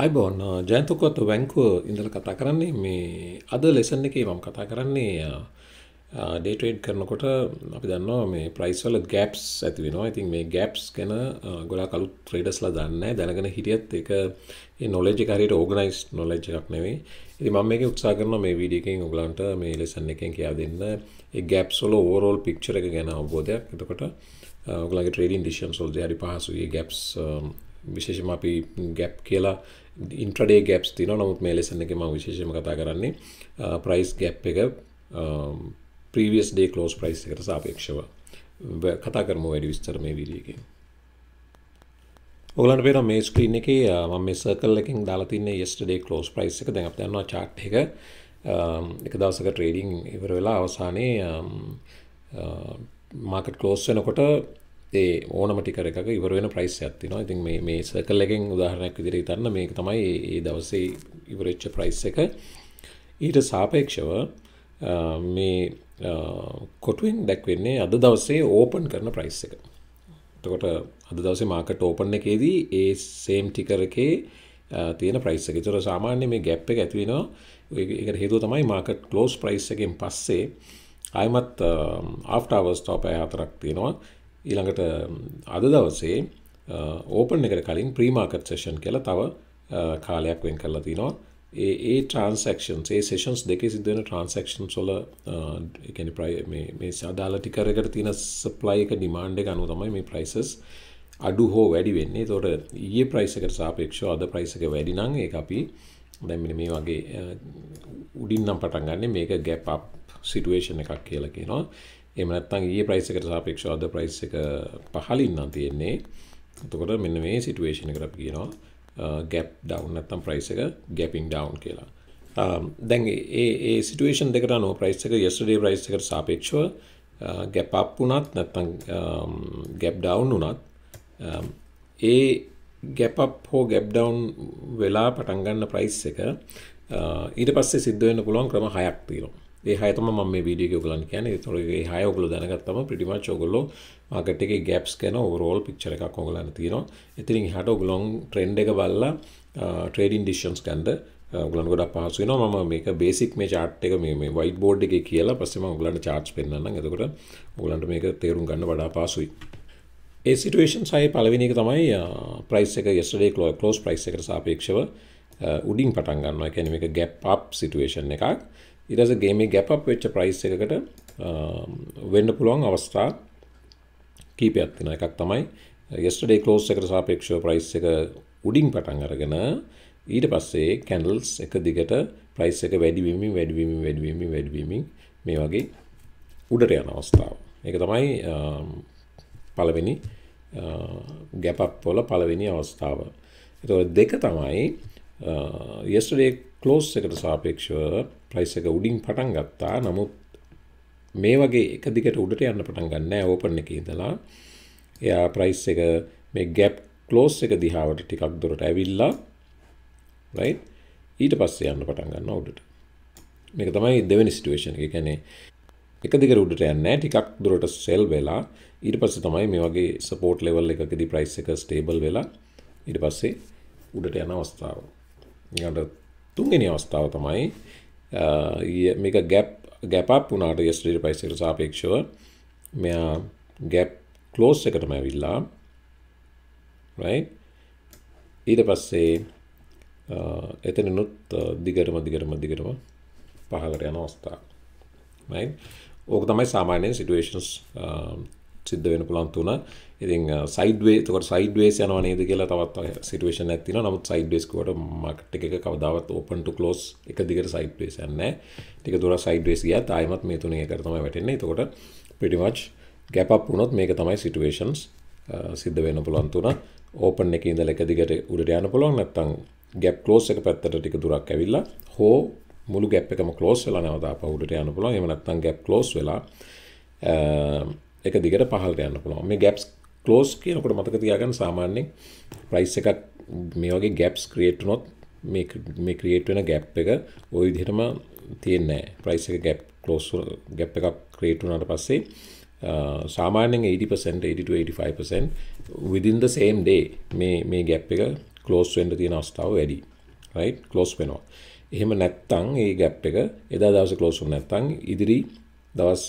අයිබෝන් ජයන්තකොත් වැංකුව ඉඳලා කතා කරන්නේ මේ අද ලෙසන් එකේ මම කතා කරන්නේ day trade කරනකොට අපි දන්නවා මේ price වල gaps ඇති වෙනවා. ඉතින් මේ gaps ගැන ගොඩක් අලුත් traders ලා දන්නේ නැහැ. දැනගෙන හිටියත් ඒක ඒ knowledge එක හරියට organized knowledge එකක් නෙවෙයි. ඉතින් මම මේකේ උත්සාහ කරනවා මේ video එකෙන් ඔයගලන්ට මේ lesson එකෙන් කියලා දෙන්න ඒ gaps වල overall picture එක ගැන අවබෝධයක්. එතකොට ඔයගලගේ trading decisions වලදී හරි පහසුයි මේ gaps විශේෂම අපි gap කියලා intraday gaps තියෙනවා. නමුත් මේ lesson එකේ මම විශේෂයෙන්ම කතා කරන්නේ price gap එක previous day close price එකට සාපේක්ෂව කතා කරමු වැඩි විස්තර මේ වීඩියෝ එකේ. ඔයගලන්ට පේනවා මේ screen එකේ මම මේ circle එකෙන් දාලා තින්නේ yesterday close price එක. දැන් අපි දන්නවා chart එක එක දවසක trading ඉවර වෙලා අවසානයේ market close වෙනකොට ඒ ඕනම ටිකර් එකක ඉවර වෙන ප්‍රයිස් එකක් තියෙනවා. ඉතින් මේ සර්කල් එකෙන් උදාහරණයක් විදිහට හිතන්න මේක තමයි ඒ දවසේ ඉවර වෙච්ච ප්‍රයිස් එක. ඊට සාපේක්ෂව මේ කොටුවෙන් දැක්වෙන්නේ අද දවසේ ඕපන් කරන ප්‍රයිස් එක. එතකොට අද දවසේ මාකට් ඕපන් එකේදී ඒ සේම් ටිකර් එකේ තියෙන ප්‍රයිස් එක. ඒතර සාමාන්‍ය මේ ગેප් එක ඇති වෙනවා. ඒකට හේතුව තමයි මාකට් ක්ලෝස් ප්‍රයිස් එකෙන් පස්සේ ආයමත් ආෆ්ටර් අවර්ස් ස්ටොප් එක හතරක් තියෙනවා. ඊළඟට අද දවසේ ඕපන් එකට කලින් ප්‍රී මාකට් සෙෂන් කියලා තව කාලයක් වෙන් කරලා තිනවා. ඒ ට්‍රාන්සැක්ෂන්ස් ඒ සෙෂන්ස් දෙකේ සිද්ධ වෙන ට්‍රාන්සැක්ෂන්ස් වල ඒ කියන්නේ ප්‍රයි මේ සාදාලා ටිකර් එකට තියෙන සප්ලයි එක ඩිමාන්ඩ් එක අනුව තමයි මේ ප්‍රයිසස් අඩු හෝ වැඩි වෙන්නේ. ඒතකොට ඊයේ ප්‍රයිස් එකට සාපේක්ෂව අද ප්‍රයිස් එක වැඩි නම් ඒක අපි දැන් මෙන්න මේ වගේ උඩින් නම් පටන් ගන්න මේක ગેප් අප් සිටුේෂන් එකක් කියලා කියනවා. එහෙම නැත්නම් ඊයේ ප්‍රයිස් එකට සාපේක්ෂව අද ප්‍රයිස් එක පහළින් නම් තියෙන්නේ. එතකොට මෙන්න මේ සිටුේෂන් එකට අපි කියනවා ગેප් ඩවුන් නැත්නම් ප්‍රයිස් එක ગેපින් ඩවුන් කියලා. දැන් ඒ සිටුේෂන් දෙකට අනුව ප්‍රයිස් එක yesterday ප්‍රයිස් එකට සාපේක්ෂව ગેප් අප් වුණත් නැත්නම් ગેප් ඩවුන් වුණත් ඒ ગેප් අප් හෝ ગેප් ඩවුන් වෙලා පටන් ගන්න ප්‍රයිස් එක ඊට පස්සේ සිද්ධ වෙන්න පුළුවන් ක්‍රම හයක් තියෙනවා. ඒ හය තමයි මම මේ වීඩියෝ එක ඔයගලන්ට කියන්නේ. ඒතකොට ඒ හය ඔයගොල්ලෝ දැනගත්තම pretty much ඔයගොල්ලෝ මාකට් එකේ gaps ගැන overall picture එකක් ඔයගලන්ට තියෙනවා. එතනින් එහාට ඔයගොල්ලෝ trend එක බලලා trading decisions ගන්න ඔයගලන්ට ගොඩක් පහසු වෙනවා. මම මේක basic මේ chart එක මේ white board එකේ කියලා පස්සේ මම ඔයගලන්ට charts පෙන්නන්නම්. එතකොට ඔයගලන්ට මේක තේරුම් ගන්න වඩා පහසුයි. ඒ situations හයේ පළවෙනි එක තමයි price එක yesterday close price එකට සාපේක්ෂව උඩින් පටන් ගන්නවා. ඒ කියන්නේ මේක gap up situation එකක්. ඊට පස්සේ ගේමේ ગેප් අප් වෙච්ච ප්‍රයිස් එකකට වෙන්න පුළුවන් අවස්ථා කීපයක් තියෙනවා. එකක් තමයි yesterday close එකට සාපේක්ෂව ප්‍රයිස් එක උඩින් පටන් අරගෙන ඊට පස්සේ candles එක දිගට ප්‍රයිස් එක වැඩි වෙමින් මේ වගේ උඩට යන අවස්ථාව. ඒක තමයි පළවෙනි ગેප් අප් වල පළවෙනි අවස්ථාව. ඒතකොට දෙක තමයි yesterday close එකට සාපේක්ෂව price එක උඩින් පටන් ගත්තා. නමුත් මේ වගේ එක දිගට උඩට යන්න පටන් ගන්න නැහැ. ඕපන් එකේ ඉඳලා එයා price එක මේ gap close එක දිහාවට ටිකක් දුරට ඇවිල්ලා right ඊට පස්සේ යන්න පටන් ගන්නවා උඩට. මේක තමයි දෙවෙනි situation එක. ඒ කියන්නේ එක දිගට උඩට යන්නේ නැහැ. ටිකක් දුරට sell වෙලා ඊට පස්සේ තමයි මේ වගේ support level එකකදී price එක stable වෙලා ඊට පස්සේ උඩට යන අවස්ථාව. ඊළඟට තුන්වෙනි අවස්ථාව තමයි මේක gap up වුණාට yesterday price එකට සාපේක්ෂව මෙයා gap close එකටම ඇවිල්ලා right ඊට පස්සේ එතනනුත් දිගටම පහළට යන අවස්ථාව right. ඕක තමයි සාමාන්‍යයෙන් situations සිද්ධ වෙන්න පුළුවන් තුන. ඉතින් sideways එතකොට sideways යනවා නේද කියලා තවත් situation එකක් තියෙනවා. නමුත් sideways කොට market එක කවදාවත් open to close එක දිගට sideways යන්නේ නැහැ. ටික දුර sideways ගියත් ආයෙමත් මේ තුනේ එකට තමයි වැටෙන්නේ. එතකොට pretty much gap up වුණොත් මේක තමයි situations සිද්ධ වෙන්න පුළුවන් තුන. open එකේ ඉඳලා එක දිගට උඩට යන්න පුළුවන් නැත්නම් gap close එක පැත්තට ටික දුරක් ඇවිල්ලා හෝ මුළු gap එකම close වෙලා නැවත ආපහු උඩට යන්න පුළුවන්. එහෙම නැත්නම් gap close වෙලා එක දිගට පහළට යන්න පුළුවන්. මේ gaps close කියනකොට මතක තියාගන්න සාමාන්‍යයෙන් price එකක් මේ වගේ gaps create වුණොත් මේ create වෙන gap එක ওই විදිහටම තියෙන්නේ නැහැ. price එක gap close gap එකක් create වුණාට පස්සේ සාමාන්‍යයෙන් 80% 80 to 85% within the same day මේ gap එක close වෙන්න තියෙන අවස්ථාව වැඩි. right close වෙනවා. එහෙම නැත්නම් මේ gap එක එදා දවසේ close වුනේ නැත්නම් ඉදිරි දවස්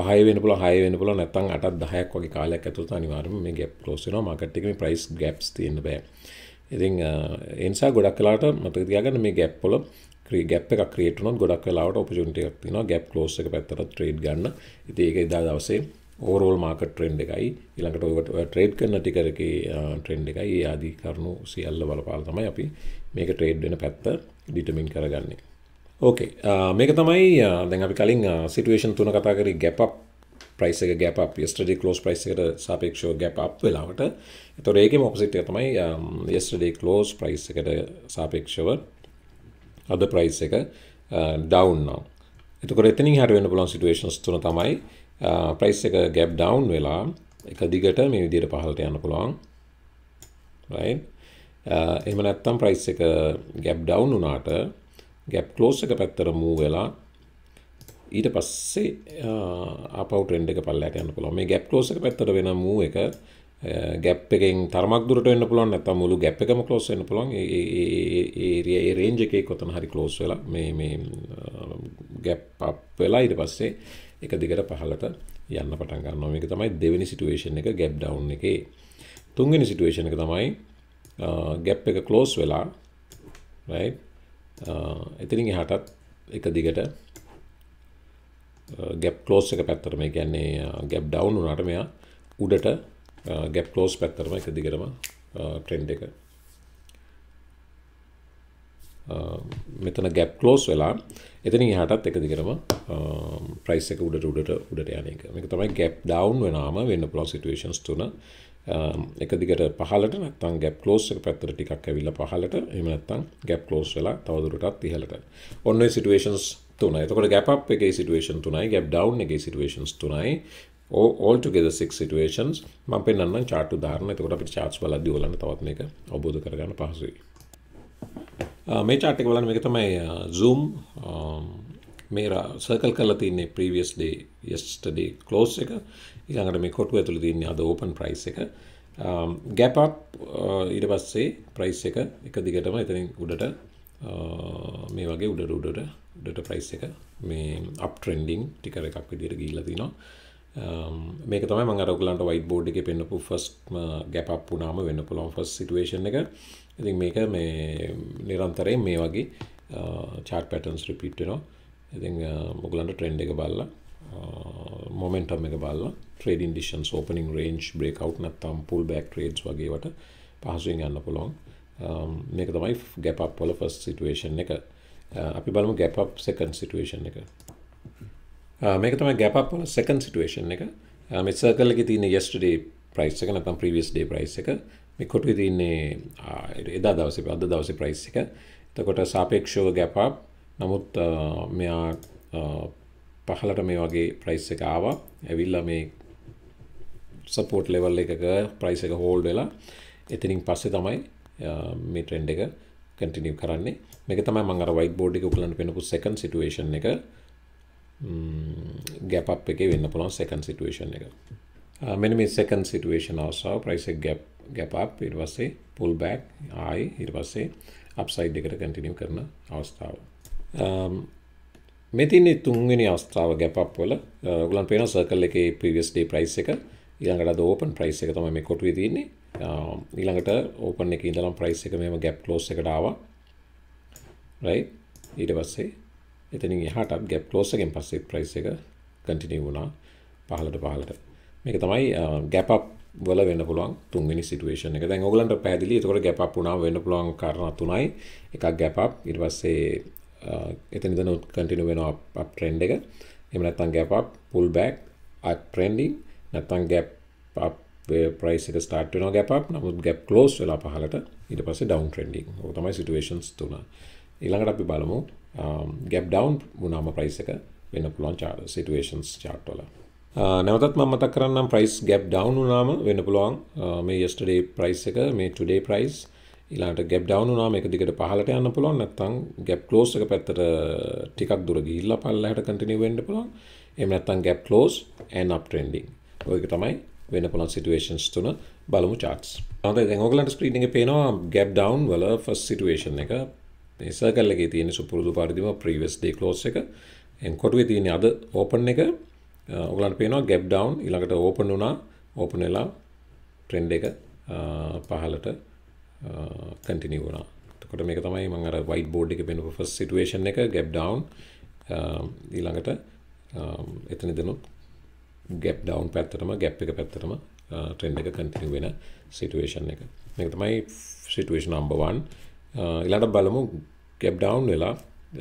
5 වෙන්න පුළුවන් 6 වෙන්න පුළුවන් නැත්නම් 8ක් 10ක් වගේ කාලයක් ඇතුළත අනිවාර්යයෙන්ම මේ gap close වෙනවා. market එකේ මේ price gaps තියෙන්න බෑ. ඉතින් ඒ නිසා ගොඩක් වෙලාවට මතක තියාගන්න මේ gap වල gap එකක් create වුණොත් ගොඩක් වෙලාවට opportunity එකක් තියෙනවා gap close එක පැත්තට trade ගන්න. ඉතින් ඒක එදා දවසේ overall market trend එකයි ඊළඟට ඔය trade කරන ticker එකේ trend එකයි ඒ ආදී කරුණු සියල්ල බලපාලා තමයි අපි මේක trade වෙන පැත්ත determine කරගන්නේ. okay මේක තමයි දැන් අපි කලින් situation තුන කතා කරේ gap up price එක gap up yesterday close price එකට සාපේක්ෂව gap up වෙලාවට. ඒතකොට ඒකෙම opposite එක තමයි yesterday close price එකට සාපේක්ෂව අද price එක down now. එතකොට එතනින් හරිය වෙන්න පුළුවන් situations තුන තමයි price එක gap down වෙලා එක දිගට මේ විදිහට පහළට යන්න පුළුවන්. right එහෙම නැත්නම් price එක gap down වුණාට gap close එක පැත්තට move වෙලා ඊට පස්සේ ආපහු trend එක පල්ලයට යන්න පුළුවන්. මේ gap close එක පැත්තට වෙන move එක gap එකෙන් තරමක් දුරට වෙන්න පුළුවන් නැත්නම් මුළු gap එකම close වෙන්න පුළුවන්. ඒ range එකේ කොතන හරි close වෙලා මේ gap up වෙලා ඊට පස්සේ එක දිගට පහළට යන්න පටන් ගන්නවා. මේක තමයි දෙවෙනි situation එක gap down එකේ. තුන්වෙනි situation එක තමයි gap එක close වෙලා right එතනින් එහාටත් එක දිගට gap close එක පැත්තට මේ කියන්නේ gap down වුණාට මෙයා උඩට gap close පැත්තටම එක දිගටම trend එක මෙතන gap close වෙලා එතනින් එහාටත් එක දිගටම price එක උඩට යන එක. මේක තමයි gap down වෙනාම වෙන්න පුළුවන් situations තුන. එක දිගට පහළට නැත්නම් gap close එක පැත්තට ටිකක් ඇවිල්ලා පහළට එහෙම නැත්නම් gap close වෙලා තව දුරටත් ඉහළට. ඔන්න ඔය situations තුන. එතකොට gap up එකේ situation තුනයි gap down එකේ situations තුනයි all together 6 situations. මම පෙන්නන්නම් chart උදාහරණ. එතකොට අපිට charts බලද්දී ඔයාලන්ට තවත් මේක අවබෝධ කරගන්න පහසුයි. මේ chart එක බලන්න මේක තමයි zoom මේරා circle කරලා තින්නේ previous day yesterday close එක. ඊළඟට මේ කොටුව ඇතුළේ තින්නේ අද open price එක. gap up ඊට පස්සේ price එක එක දිගටම එතනින් උඩට මේ වගේ උඩට price එක මේ up trending ticker එකක් විදියට ගිහිල්ලා තිනවා. මේක තමයි මම අර ඔයගලන්ට white board එකේ පෙන්නපු first gap up වුණාම වෙන්න පුළුවන් first situation එක. ඉතින් මේක මේ නිරන්තරයෙන් මේ වගේ chart patterns repeat වෙනවා. ඉතින් ඔයගලන්ට trend එක බලලා momentum එක බලලා trade indications opening range breakout නැත්නම් pull back trades වගේ වට පහසුවෙන් යන්න පුළුවන්. මේක තමයි gap up වල first situation එක. අපි බලමු gap up second situation එක. මේක තමයි gap up වල second situation එක. මේ circle එකේ තියෙන yesterday price එක නැත්නම් previous day price එක. මේ කොටුවේ තියෙන්නේ එදා දවසේ අද දවසේ price එක. එතකොට සාපේක්ෂව gap up. නමුත් මෙයා පහළට මේ වගේ price එක ආවා. ඇවිල්ලා මේ support level එකක price එක hold වෙලා එතනින් පස්සේ තමයි මේ trend එක continue කරන්නේ. මේක තමයි මම අර white board එකේ උගලන්ට පෙන්නපු second situation එක. gap up එකේ වෙන්න පුළුවන් second situation එක. මෙන්න මේ second situation also price එක gap up ඊට පස්සේ pull back ආයි ඊට පස්සේ upside එකට continue කරන අවස්ථාව. මේ තියෙන්නේ තුන්වෙනි අවස්ථාව gap up වල. ඔයගොල්ලන් පේන circle එකේ previous day price එක ඊළඟට අද open price එක තමයි මේ කොටුවේ තියෙන්නේ. ඊළඟට open එකේ ඉඳලා price එක මෙහෙම gap close එකට ආවා. right ඊට පස්සේ එතනින් එහාටත් gap close එකෙන් පස්සේ price එක continue වුණා පහළට. මේක තමයි gap up වල වෙන්න පුළුවන් තුන්වෙනි situation එක. දැන් ඔයගලන්ට පැහැදිලි. ඒතකොට gap up වුණාම වෙන්න පුළුවන් කාරණා තුනයි. එකක් gap up ඊට පස්සේ එතනින් continue වෙන up trend එක. එහෙම නැත්නම් gap up pull back up trending නැත්නම් gap up price එක start වෙනවා gap up. නමුත් gap close වෙලා පහළට ඊට පස්සේ down trending. ඔය තමයි situations තුන. ඊළඟට අපි බලමු gap down වුණාම price එක වෙන්න පුළුවන් chart situations chart වල. නැවතත් මම මතක් කරන්නම් price gap down වුණාම වෙන්න පුළුවන් මේ yesterday price එක මේ today price ඊළඟට gap down වුණාම එක දිගට පහළට යන්න පුළුවන් නැත්නම් gap close එක පැත්තට ටිකක් දුර ගිහිල්ලා පල්ලහැට continue වෙන්න පුළුවන්. එහෙම නැත්නම් gap close and up trending. ඔයක තමයි වෙන්න පුළුවන් සිටුේෂන්ස් තුන බලමු charts. හොඳයි දැන් ඔයගලන්ට screen එකේ පේනවා gap down වල first situation එක. මේ circle එකේ තියෙන සුපුරුදු පරිදිම previous day close එක. එන් කොටුවේ තියෙන අද open එක ඔයගලන්ට පේනවා gap down ඊළඟට open වුණා. open වෙලා trend එක පහළට continue වුණා. එතකොට මේක තමයි මම අර white board එකේ පෙන්වපු first situation එක gap down ඊළඟට එතනදිනුත් gap down පැත්තටම gap එක පැත්තටම trend එක continue වෙන situation එක. මේක තමයි situation number 1. ඊළඟට බලමු gap down වෙලා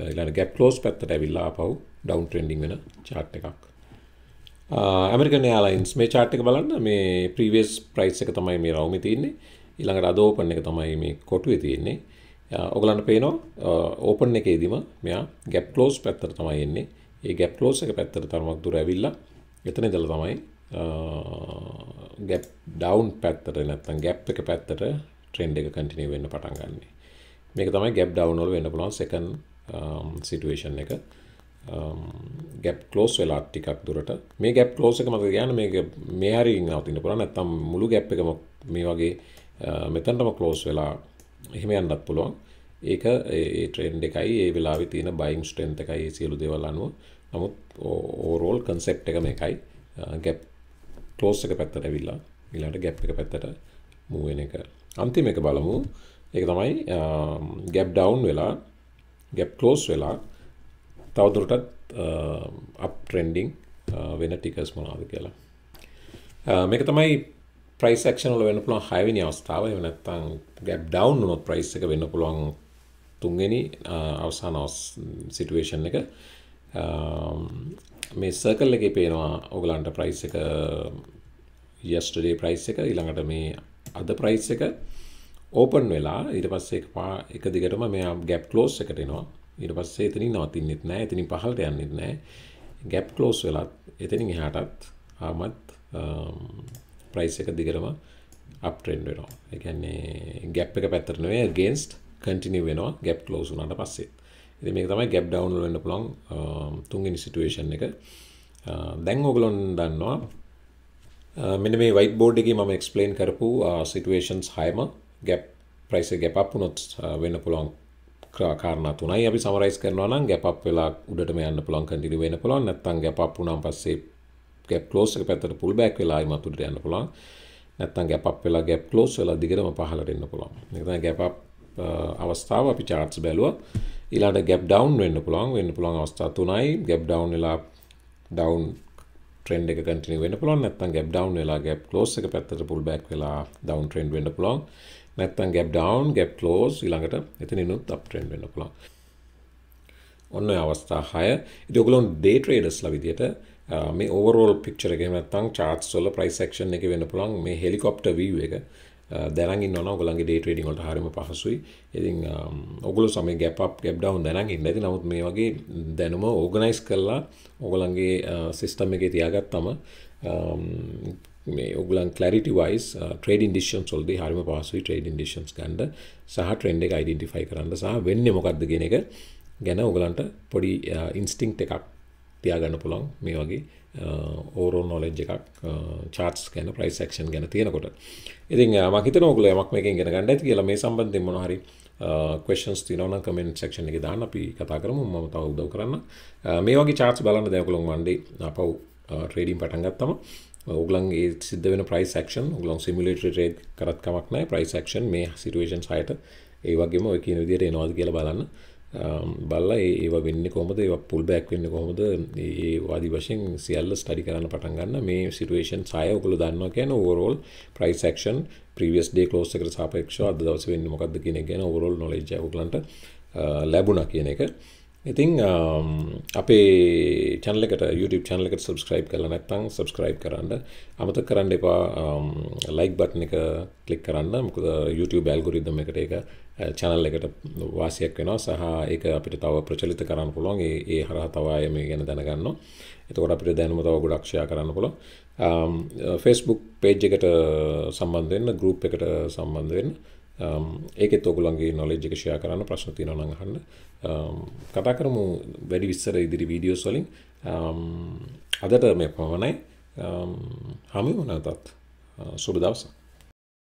ඊළඟ gap close පැත්තට ඇවිල්ලා ආපහු down trending වෙන chart එකක්. American Airlines මේ chart එක බලන්න මේ previous price එක තමයි මේ රවුමේ තියෙන්නේ. ඊළඟට අද open එක තමයි මේ කොටුවේ තියෙන්නේ. ඔයගලන්ට පේනවා open එකේදීම මෙයා gap close පැත්තට තමයි එන්නේ. මේ gap close එක පැත්තට තරමක් දුර ඇවිල්ලා එතන ඉඳලා තමයි gap down පැත්තට නැත්නම් gap එක පැත්තට trend එක continue වෙන්න පටන් ගන්නෙ. මේක තමයි gap down වල වෙන්න පුළුවන් second situation එක. gap close වෙලා ටිකක් දුරට මේ gap close එක මත කියන්නේ මේක මේ හරියින් නවතින්න පුළුවන් නැත්නම් මුළු gap එකම මේ වගේ මෙතනටම close වෙලා එහෙම යන්නත් පුළුවන්. ඒක ඒ trend එකයි ඒ වෙලාවේ තියෙන buying strength එකයි ඒ සියලු දේවල් අනුව. නමුත් overall concept එක මේකයි gap close එක පැත්තට ඇවිල්ලා ඊළඟට gap එක පැත්තට move වෙන එක. අන්තිම එක බලමු. ඒක තමයි gap down වෙලා gap close වෙලා තවදුරටත් up trending වෙන tickers මොනවාද කියලා. මේක තමයි price action වල වෙන්න පුළුවන් 6 වෙනි අවස්ථාව. එහෙම නැත්නම් gap down වුණොත් price එක වෙන්න පුළුවන් 3 වෙනි අවසාන situation එක. මේ circle එකේ පේනවා ඔයගලන්ට price එක yesterday price එක ඊළඟට මේ අද price එක open වෙලා ඊට පස්සේ එක දිගටම මෙයා gap close එකට එනවා. ඊට පස්සේ එතනින් නවතින්නෙත් නැහැ එතනින් පහළට යන්නෙත් නැහැ gap close වෙලත් එතනින් එහාටත් ආමත් price එක දිගටම up trend වෙනවා. ඒ කියන්නේ gap එක පැත්තට නෙවෙයි against continue වෙනවා gap close වුණාට පස්සේ. ඉතින් මේක තමයි gap down වල වෙන්න පුළුවන් තුන්වෙනි situation එක. දැන් ඔයගොල්ලෝ දන්නවා මෙන්න මේ white board එකේ මම explain කරපු situations 6ම gap price එක gap up වුණොත් වෙන්න පුළුවන් කාරණා තුනයි අපි summarize කරනවා නම් gap up වෙලා උඩටම යන්න පුළුවන් continue වෙන්න පුළුවන් නැත්නම් gap up වුණාන් පස්සේ gap close එක පැත්තට pull back වෙලා ආයෙමත් උඩට යන්න පුළුවන් නැත්නම් gap up වෙලා gap close වෙලා දිගටම පහළට එන්න පුළුවන්. මේක තමයි gap up අවස්ථාව. අපි charts බැලුවා. ඊළඟට gap down වෙන්න පුළුවන් අවස්ථා තුනයි. gap down වෙලා down trend එක continue වෙන්න පුළුවන් නැත්නම් gap down වෙලා gap close එක පැත්තට pull back වෙලා down trend වෙන්න පුළුවන් නැත්නම් gap down gap close ඊළඟට එතනිනුත් up trend වෙන්න පුළුවන්. ඔන්න ඔය අවස්ථා 6. ඉතින් ඔයගොල්ලෝ day tradersලා විදියට මේ overall picture එක එහෙම නැත්නම් charts වල price action එක වෙන්න පුළුවන් මේ helicopter view එක දැනන් ඉන්නවනම් ඔයගොල්ලන්ගේ day trading වලට හරියම පහසුයි. ඉතින් ඔයගොල්ලෝ සමේ gap up gap down දැනන් ඉන්න. ඉතින් නමුත් මේ වගේ දැනුම organize කරලා ඔයගොල්ලන්ගේ system එකේ තියාගත්තම මේ ඔයගොල්ලන් clarity wise trading decisions වලදී හරියම පහසුයි trading decisions ගන්න සහ trend එක identify කරන්න සහ වෙන්නේ මොකද්ද කියන එක ගැන ඔයගොල්ලන්ට පොඩි instinct එකක් තියාගන්න පුළුවන් මේ වගේ overall knowledge එකක් charts ගැන price action ගැන තියෙනකොට. ඉතින් මම හිතනවා ඔයගොල්ලෝ යමක් මේකෙන් ඉගෙන ගන්න ඇති කියලා. මේ සම්බන්ධයෙන් මොනවා හරි questions තියෙනවා නම් comment section එකේ දාන්න අපි කතා කරමු. මම තව උදව් කරන්න. මේ වගේ charts බලන්න දැන් ඔයගොල්ලෝ Monday අපව trading පටන් ගත්තම ඔයගොල්ලන්ගේ සිද්ධ වෙන price action ඔයගොල්ලෝ simulated trade කරත් කමක් නැහැ. price action මේ situations හයට ඒ වගේම ඔය කියන විදිහට එනවාද කියලා බලන්න. බලලා ඒව වෙන්නේ කොහොමද ඒව pull back වෙන්නේ කොහොමද ඒ වාදී වශයෙන් සියල්ල ස්ටඩි කරන්න පටන් ගන්න. මේ situations ආය ඔයගොල්ලෝ දන්නවා කියන්නේ overall price action previous day close එකට සාපේක්ෂව අද දවසේ වෙන්නේ මොකද්ද කියන එක ගැන overall knowledge එක ඔයගොල්ලන්ට ලැබුණා කියන එක. ඉතින් අපේ channel එකට YouTube channel එකට subscribe කරලා නැත්නම් subscribe කරන්න අමතක කරන්න එපා. like button එක click කරන්න. මොකද YouTube algorithm එකට ඒක channel එකට වාසියක් වෙනවා සහ ඒක අපිට තව ප්‍රචලිත කරන්න පුළුවන්. ඒ හරහා තව මේ ගැන දැනගන්නවා. එතකොට අපිට දැනුම තව ගොඩක් share කරන්න පුළුවන්. Facebook page එකට සම්බන්ධ වෙන්න, group එකට සම්බන්ධ වෙන්න. ඒකෙත් ඔයගොල්ලන්ගේ knowledge එක share කරන්න, ප්‍රශ්න තියෙනවා නම් අහන්න. කතා කරමු වැඩි විස්තර ඉදිරි videos වලින්. අදට මේ පමණයි. හමු වුණා තාත්. Šobrīd daudz.